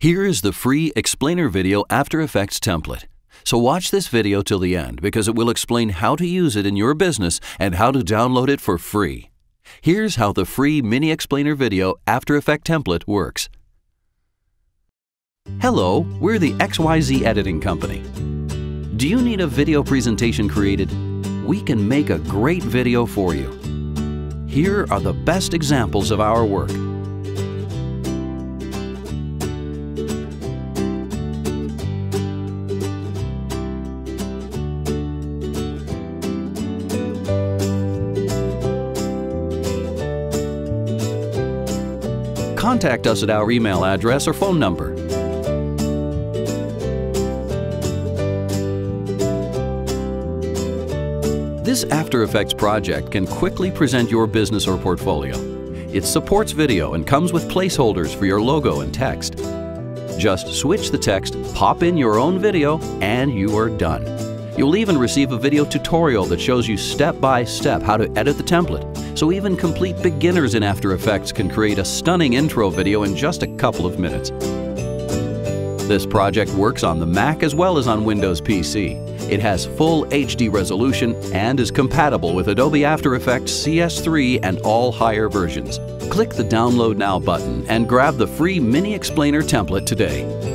Here is the free Explainer Video After Effects template. So watch this video till the end because it will explain how to use it in your business and how to download it for free. Here's how the free Mini Explainer Video After Effects template works. Hello, we're the XYZ Editing Company. Do you need a video presentation created? We can make a great video for you. Here are the best examples of our work. Contact us at our email address or phone number. This After Effects project can quickly present your business or portfolio. It supports video and comes with placeholders for your logo and text. Just switch the text, pop in your own video, and you are done. You'll even receive a video tutorial that shows you step by step how to edit the template. So even complete beginners in After Effects can create a stunning intro video in just a couple of minutes. This project works on the Mac as well as on Windows PC. It has full HD resolution and is compatible with Adobe After Effects CS3 and all higher versions. Click the Download Now button and grab the free Mini Explainer template today.